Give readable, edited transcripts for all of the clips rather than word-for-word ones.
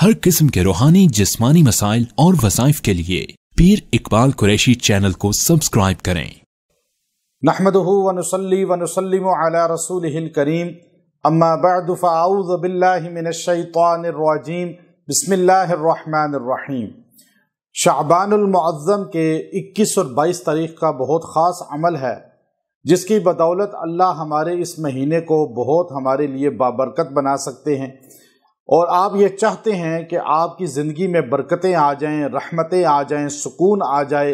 हर किस्म के रूहानी जिस्मानी मसाइल और वज़ाइफ के लिए पीर इकबाल कुरैशी चैनल को सब्सक्राइब करें। नहमदुहु व नुसल्ली व नुसल्लिमु अला रसूलिहिल करीम, अम्मा बअद फअऊज़ु बिल्लाहि मिनश शैतानिर रजीम, बिस्मिल्लाहिर रहमानिर रहीम। शाबानुल मुअज़्ज़म के 21 और 22 तारीख का बहुत ख़ास अमल है, जिसकी बदौलत अल्लाह हमारे इस महीने को बहुत हमारे लिए बाबरकत बना सकते हैं। और आप ये चाहते हैं कि आपकी ज़िंदगी में बरकतें आ जाएं, रहमतें आ जाएं, सुकून आ जाए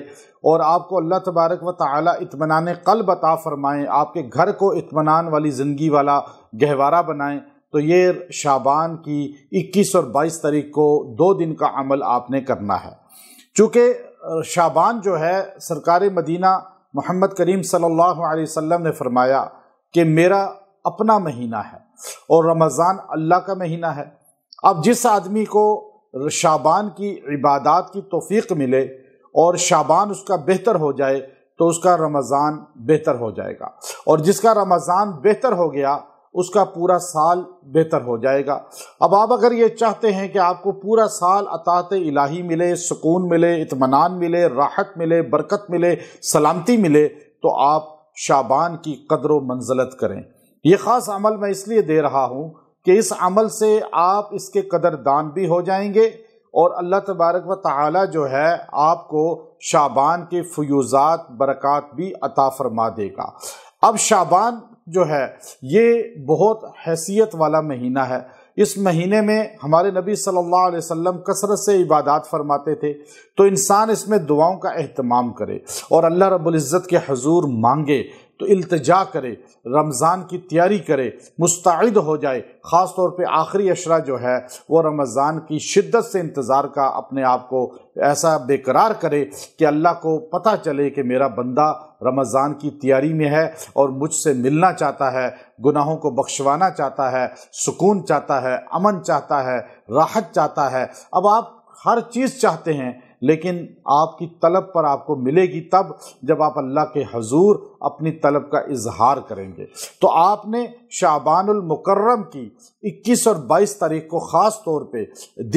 और आपको अल्लाह तबारक व तआला इत्मीनान क़ल्ब अता फ़रमाएँ, आपके घर को इत्मीनान वाली ज़िंदगी वाला गहवारा बनाएं, तो ये शाबान की 21 और 22 तारीख को 2 दिन का अमल आपने करना है। चूँकि शाबान जो है, सरकार मदीना मोहम्मद करीम सल्लल्लाहु अलैहि वसल्लम ने फरमाया कि मेरा अपना महीना है और रमज़ान अल्लाह का महीना है। अब जिस आदमी को शाबान की इबादत की तौफीक मिले और शाबान उसका बेहतर हो जाए तो उसका रमज़ान बेहतर हो जाएगा, और जिसका रमज़ान बेहतर हो गया उसका पूरा साल बेहतर हो जाएगा। अब आप अगर ये चाहते हैं कि आपको पूरा साल अतात इलाही मिले, सुकून मिले, इत्मीनान मिले, राहत मिले, बरकत मिले, सलामती मिले, तो आप शाबान की कदर व मंजिलत करें। ये ख़ास अमल मैं इसलिए दे रहा हूँ कि इस अमल से आप इसके कदरदान भी हो जाएंगे और अल्लाह तबारक व तआला जो है आपको शाबान के फयूज़ात बरक़ात भी अता फ़रमा देगा। अब शाबान जो है ये बहुत हैसियत वाला महीना है। इस महीने में हमारे नबी सल्लल्लाहु अलैहि वसल्लम कसरत से इबादत फरमाते थे, तो इंसान इसमें दुआओं का अहतमाम करे और अल्लाह रब्बुल इज़्ज़त के हुजूर मांगे, तो इल्तिजा करे, रमज़ान की तैयारी करे, मुस्तैद हो जाए। ख़ास तौर पे आखिरी अशरा जो है वो रमज़ान की शिद्दत से इंतज़ार का अपने आप को ऐसा बेकरार करे कि अल्लाह को पता चले कि मेरा बंदा रमज़ान की तैयारी में है और मुझसे मिलना चाहता है, गुनाहों को बख्शवाना चाहता है, सुकून चाहता है, अमन चाहता है, राहत चाहता है। अब आप हर चीज़ चाहते हैं लेकिन आपकी तलब पर आपको मिलेगी तब जब आप अल्लाह के हुजूर अपनी तलब का इजहार करेंगे। तो आपने शाबानुल मुकर्रम की 21 और 22 तारीख को ख़ास तौर पे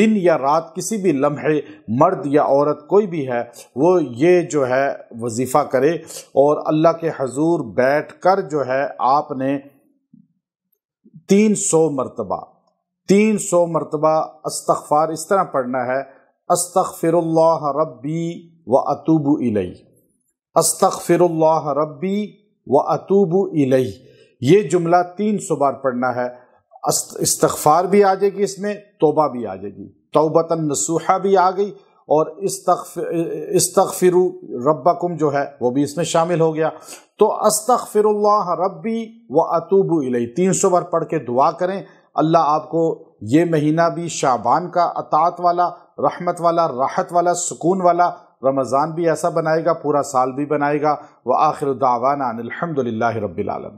दिन या रात किसी भी लम्हे, मर्द या औरत कोई भी है, वो ये जो है वजीफ़ा करे और अल्लाह के हुजूर बैठकर जो है आपने 300 मरतबा अस्तग़फ़ार इस तरह पढ़ना है, अस्तग़फ़िरुल्लाह रब्बी व अतूबु इलैहि, अस्तग़फ़िरुल्लाह रब्बी व अतूबु इलैहि, ये जुमला 300 बार पढ़ना है। इस्तग़फ़ार भी आ जाएगी इसमें, तौबा भी आ जाएगी, तौबतन नसूहा भी आ गई, और इस्तग़फ़िरु रब्बकुम जो है वो भी इसमें शामिल हो गया। तो अस्तग़फ़िरुल्लाह रब्बी व अतूबु इलैहि 300 बार पढ़ के दुआ करें, अल्लाह आपको ये महीना भी शाबान का अतात वाला, रहमत वाला, राहत वाला, सुकून वाला रमज़ान भी ऐसा बनाएगा, पूरा साल भी बनाएगा। व आखिर दावाना अनिल हम्दुलिल्लाहि रब्बिल आलमीन।